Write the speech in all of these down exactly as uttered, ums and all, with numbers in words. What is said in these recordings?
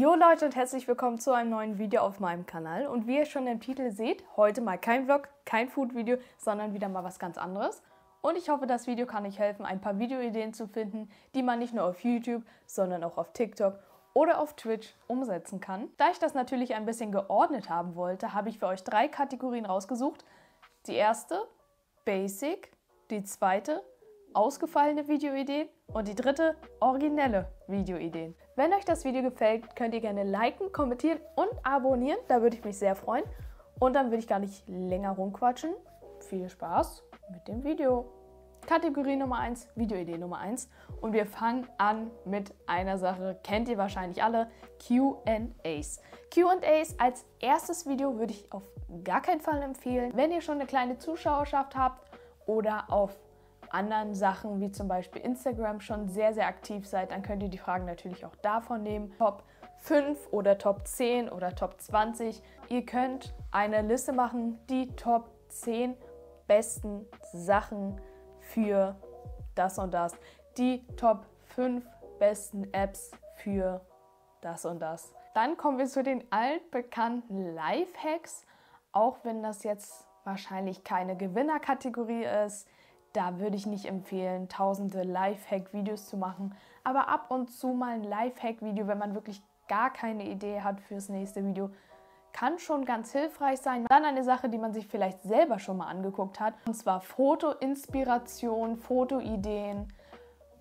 Jo Leute und herzlich willkommen zu einem neuen Video auf meinem Kanal. Und wie ihr schon im Titel seht, heute mal kein Vlog, kein Food-Video, sondern wieder mal was ganz anderes. Und ich hoffe, das Video kann euch helfen, ein paar Videoideen zu finden, die man nicht nur auf YouTube, sondern auch auf TikTok oder auf Twitch umsetzen kann. Da ich das natürlich ein bisschen geordnet haben wollte, habe ich für euch drei Kategorien rausgesucht. Die erste, Basic, die zweite, ausgefallene Videoideen und die dritte, originelle Videoideen. Wenn euch das Video gefällt, könnt ihr gerne liken, kommentieren und abonnieren, da würde ich mich sehr freuen. Und dann würde ich gar nicht länger rumquatschen. Viel Spaß mit dem Video. Kategorie Nummer eins, Videoidee Nummer eins. Und wir fangen an mit einer Sache, kennt ihr wahrscheinlich alle, Q and A's. Q and A's als erstes Video würde ich auf gar keinen Fall empfehlen. Wenn ihr schon eine kleine Zuschauerschaft habt oder auf anderen Sachen wie zum Beispiel Instagram schon sehr, sehr aktiv seid, dann könnt ihr die Fragen natürlich auch davon nehmen. Top fünf oder Top zehn oder Top zwanzig. Ihr könnt eine Liste machen, die Top zehn besten Sachen für das und das, die Top fünf besten Apps für das und das. Dann kommen wir zu den altbekannten Lifehacks, auch wenn das jetzt wahrscheinlich keine Gewinnerkategorie ist. Da würde ich nicht empfehlen, tausende Lifehack-Videos zu machen, aber ab und zu mal ein Lifehack-Video, wenn man wirklich gar keine Idee hat fürs nächste Video, kann schon ganz hilfreich sein. Dann eine Sache, die man sich vielleicht selber schon mal angeguckt hat, und zwar Foto-Inspiration, Fotoideen.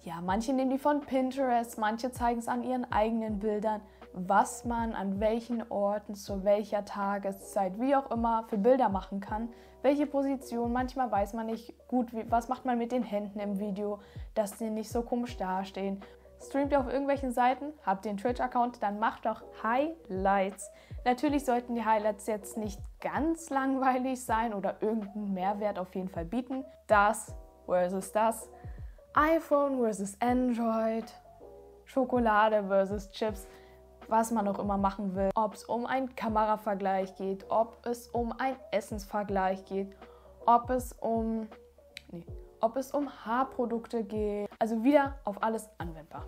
Ja, manche nehmen die von Pinterest, manche zeigen es an ihren eigenen Bildern, was man an welchen Orten, zu welcher Tageszeit, wie auch immer, für Bilder machen kann, welche Position, manchmal weiß man nicht gut, wie, was macht man mit den Händen im Video, dass die nicht so komisch dastehen. Streamt ihr auf irgendwelchen Seiten, habt ihr einen Twitch-Account, dann macht doch Highlights. Natürlich sollten die Highlights jetzt nicht ganz langweilig sein oder irgendeinen Mehrwert auf jeden Fall bieten. Das versus das. iPhone versus Android, Schokolade versus Chips, was man auch immer machen will. Ob es um einen Kameravergleich geht, ob es um einen Essensvergleich geht, ob es um, nee, ob es um Haarprodukte geht. Also wieder auf alles anwendbar.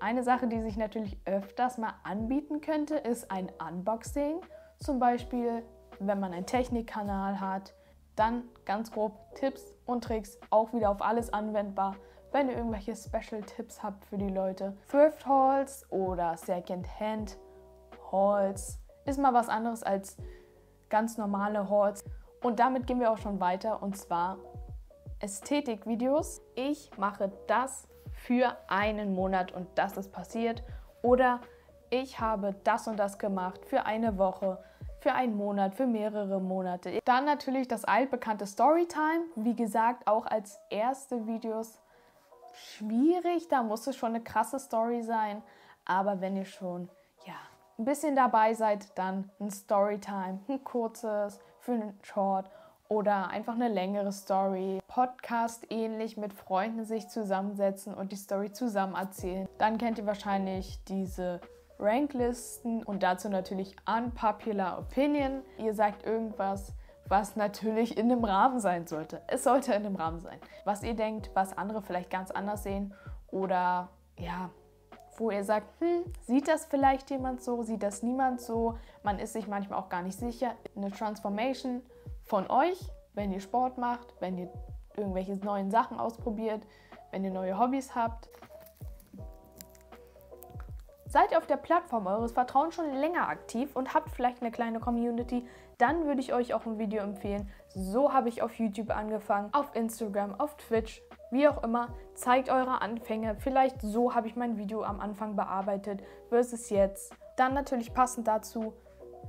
Eine Sache, die sich natürlich öfters mal anbieten könnte, ist ein Unboxing. Zum Beispiel, wenn man einen Technikkanal hat. Dann ganz grob Tipps und Tricks, auch wieder auf alles anwendbar, wenn ihr irgendwelche Special-Tipps habt für die Leute. Thrift-Hauls oder Second-Hand-Hauls ist mal was anderes als ganz normale Hauls. Und damit gehen wir auch schon weiter, und zwar Ästhetik-Videos. Ich mache das für einen Monat und das ist passiert. Oder ich habe das und das gemacht für eine Woche, für einen Monat, für mehrere Monate. Dann natürlich das altbekannte Storytime. Wie gesagt, auch als erste Videos schwierig. Da muss es schon eine krasse Story sein. Aber wenn ihr schon ja, ein bisschen dabei seid, dann ein Storytime, ein kurzes für einen Short oder einfach eine längere Story. Podcast ähnlich, mit Freunden sich zusammensetzen und die Story zusammen erzählen. Dann kennt ihr wahrscheinlich diese Ranklisten und dazu natürlich Unpopular Opinion. Ihr sagt irgendwas, was natürlich in dem Rahmen sein sollte. Es sollte in dem Rahmen sein. Was ihr denkt, was andere vielleicht ganz anders sehen oder ja, wo ihr sagt, hm, sieht das vielleicht jemand so, sieht das niemand so. Man ist sich manchmal auch gar nicht sicher. Eine Transformation von euch, wenn ihr Sport macht, wenn ihr irgendwelche neuen Sachen ausprobiert, wenn ihr neue Hobbys habt. Seid ihr auf der Plattform eures Vertrauens schon länger aktiv und habt vielleicht eine kleine Community, dann würde ich euch auch ein Video empfehlen. So habe ich auf YouTube angefangen, auf Instagram, auf Twitch, wie auch immer. Zeigt eure Anfänge. Vielleicht so habe ich mein Video am Anfang bearbeitet versus jetzt. Dann natürlich passend dazu,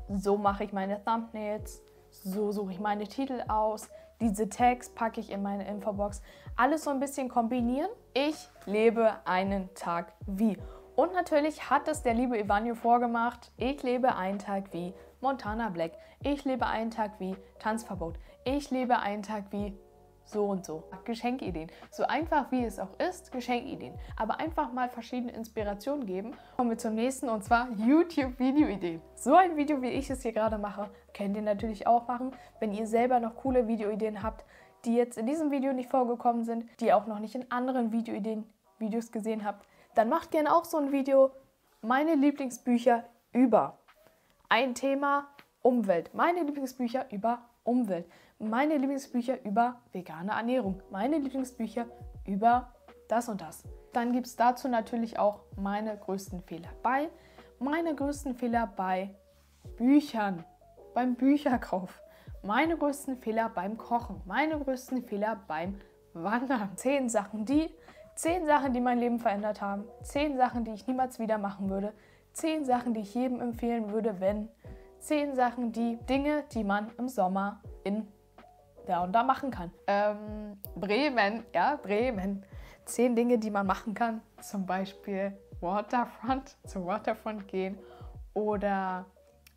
so mache ich meine Thumbnails, so suche ich meine Titel aus. Diese Tags packe ich in meine Infobox. Alles so ein bisschen kombinieren. Ich lebe einen Tag wie. Und natürlich hat es der liebe Ivano vorgemacht. Ich lebe einen Tag wie Montana Black. Ich lebe einen Tag wie Tanzverbot. Ich lebe einen Tag wie so und so. Geschenkideen. So einfach wie es auch ist, Geschenkideen. Aber einfach mal verschiedene Inspirationen geben. Kommen wir zum nächsten, und zwar YouTube-Videoideen. So ein Video, wie ich es hier gerade mache, könnt ihr natürlich auch machen, wenn ihr selber noch coole Videoideen habt, die jetzt in diesem Video nicht vorgekommen sind, die ihr auch noch nicht in anderen Videoideen Videos gesehen habt. Dann macht gerne auch so ein Video, meine Lieblingsbücher über ein Thema Umwelt, meine Lieblingsbücher über Umwelt, meine Lieblingsbücher über vegane Ernährung, meine Lieblingsbücher über das und das. Dann gibt es dazu natürlich auch meine größten Fehler bei, meine größten Fehler bei Büchern, beim Bücherkauf, meine größten Fehler beim Kochen, meine größten Fehler beim Wandern. Zehn Sachen, die, zehn Sachen, die mein Leben verändert haben, zehn Sachen, die ich niemals wieder machen würde, zehn Sachen, die ich jedem empfehlen würde, wenn, zehn Sachen, die Dinge, die man im Sommer in da und da machen kann. Ähm, Bremen, ja, Bremen. Zehn Dinge, die man machen kann, zum Beispiel Waterfront, zu Waterfront gehen oder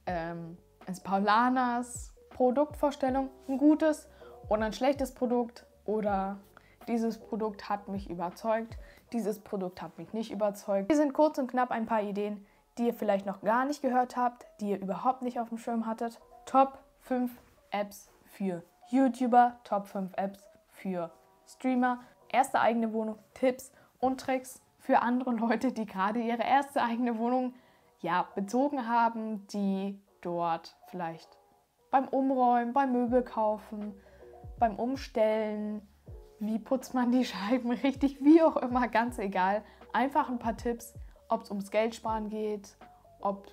ähm, ins Paulanas, Produktvorstellung, ein gutes oder ein schlechtes Produkt oder dieses Produkt hat mich überzeugt, dieses Produkt hat mich nicht überzeugt. Hier sind kurz und knapp ein paar Ideen, die ihr vielleicht noch gar nicht gehört habt, die ihr überhaupt nicht auf dem Schirm hattet. Top fünf Apps für YouTuber, Top fünf Apps für Streamer, erste eigene Wohnung, Tipps und Tricks für andere Leute, die gerade ihre erste eigene Wohnung ja, bezogen haben, die dort vielleicht beim Umräumen, beim Möbel kaufen, beim Umstellen, wie putzt man die Scheiben richtig, wie auch immer, ganz egal. Einfach ein paar Tipps, ob es ums Geld sparen geht, ob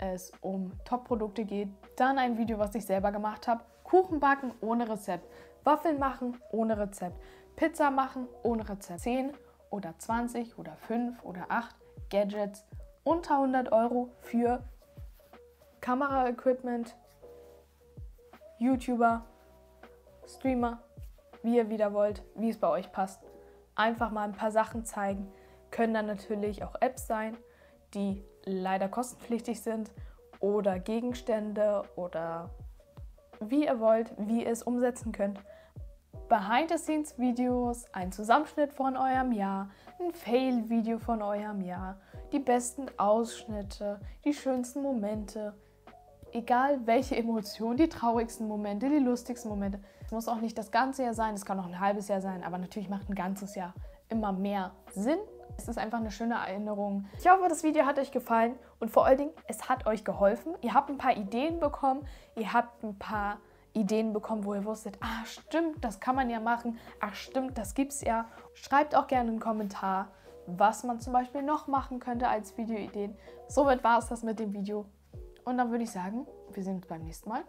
es um Top-Produkte geht. Dann ein Video, was ich selber gemacht habe. Kuchen backen ohne Rezept, Waffeln machen ohne Rezept, Pizza machen ohne Rezept. zehn oder zwanzig oder fünf oder acht Gadgets unter hundert Euro für Kameraequipment, YouTuber, Streamer, wie ihr wieder wollt, wie es bei euch passt. Einfach mal ein paar Sachen zeigen. Können dann natürlich auch Apps sein, die leider kostenpflichtig sind oder Gegenstände oder wie ihr wollt, wie ihr es umsetzen könnt. Behind-the-Scenes-Videos, ein Zusammenschnitt von eurem Jahr, ein Fail-Video von eurem Jahr, die besten Ausschnitte, die schönsten Momente, egal welche Emotion, die traurigsten Momente, die lustigsten Momente. Es muss auch nicht das ganze Jahr sein, es kann auch ein halbes Jahr sein, aber natürlich macht ein ganzes Jahr immer mehr Sinn. Es ist einfach eine schöne Erinnerung. Ich hoffe, das Video hat euch gefallen und vor allen Dingen, es hat euch geholfen. Ihr habt ein paar Ideen bekommen, ihr habt ein paar Ideen bekommen, wo ihr wusstet, ah stimmt, das kann man ja machen, ach stimmt, das gibt's ja. Schreibt auch gerne einen Kommentar, was man zum Beispiel noch machen könnte als Videoideen. Somit war es das mit dem Video. Und dann würde ich sagen, wir sehen uns beim nächsten Mal.